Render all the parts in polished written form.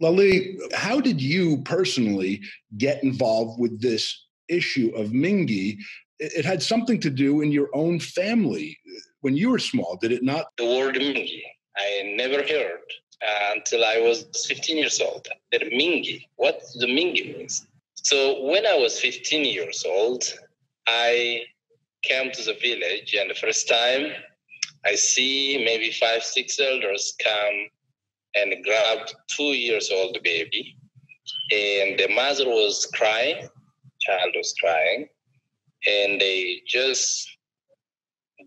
Lale, how did you personally get involved with this issue of Mingi? It had something to do in your own family when you were small, did it not? The word Mingi, I never heard until I was 15 years old. The Mingi, what the Mingi means. So when I was 15 years old, I came to the village, and the first time I see maybe 5-6 elders come and grab 2-year-old baby, and the mother was crying, child was crying, and they just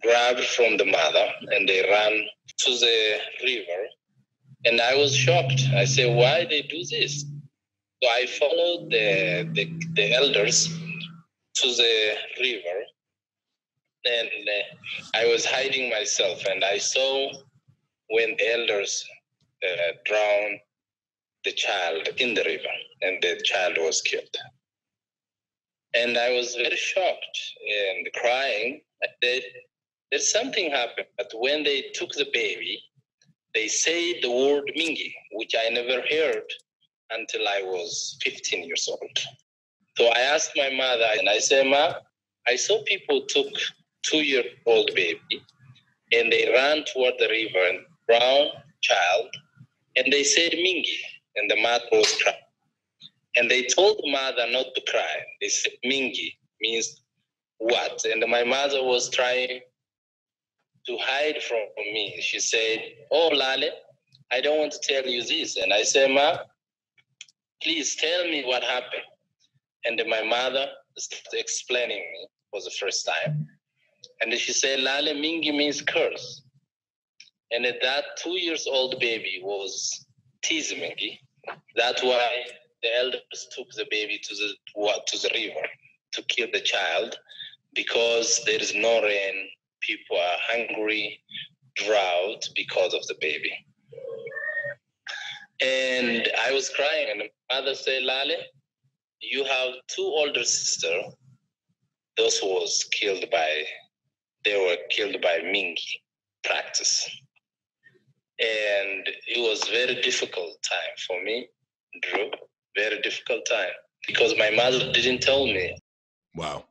grabbed from the mother and they ran to the river. And I was shocked. I said, why they do this? So I followed the elders to the river, and I was hiding myself, and I saw when the elders drowned the child in the river, and the child was killed. And I was very shocked and crying. I said, there's something happened. But when they took the baby, they say the word Mingi, which I never heard until I was 15 years old. So I asked my mother, and I said, Ma, I saw people took 2-year-old baby, and they ran toward the river and drowned child. And they said Mingi, and the mother was crying. And they told the mother not to cry. They said Mingi means what? And my mother was trying to hide from me. She said, oh, Lale, I don't want to tell you this. And I said, Ma, please tell me what happened. And my mother started explaining me for the first time. And she said, Lale, Mingi means curse. And that 2-year-old baby was teasing Mingi. That's why the elders took the baby to the river to kill the child, because there is no rain. People are hungry, drought because of the baby. And I was crying, and my mother said, Lale, you have 2 older sisters. Those was killed by, they were killed by Mingi practice. And it was very difficult time for me, Drew, very difficult time, because my mother didn't tell me. Wow.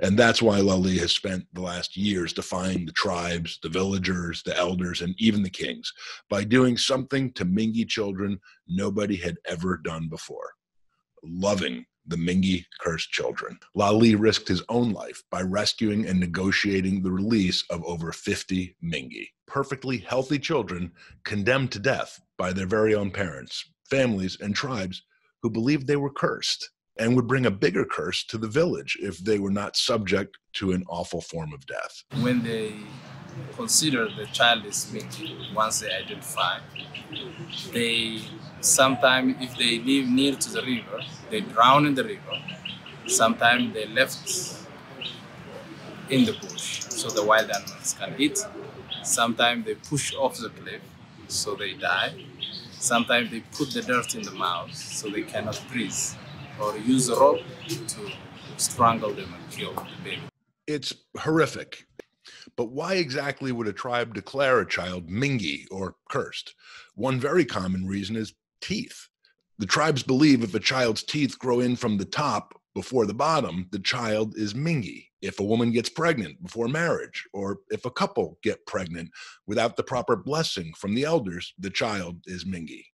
And that's why Lale has spent the last years defying the tribes, the villagers, the elders, and even the kings by doing something to Mingi children nobody had ever done before, loving the Mingi cursed children. Lale risked his own life by rescuing and negotiating the release of over 50 Mingi, perfectly healthy children condemned to death by their very own parents, families, and tribes who believed they were cursed and would bring a bigger curse to the village if they were not subject to an awful form of death. When they consider the child is Mingi, once they identify, they sometimes, if they live near to the river, they drown in the river. Sometimes they left in the bush so the wild animals can eat. Sometimes they push off the cliff so they die. Sometimes they put the dirt in the mouth so they cannot breathe, or use a rope to strangle them and kill the baby. It's horrific. But why exactly would a tribe declare a child Mingi or cursed? One very common reason is teeth. The tribes believe if a child's teeth grow in from the top before the bottom, the child is Mingi. If a woman gets pregnant before marriage, or if a couple get pregnant without the proper blessing from the elders, the child is Mingi.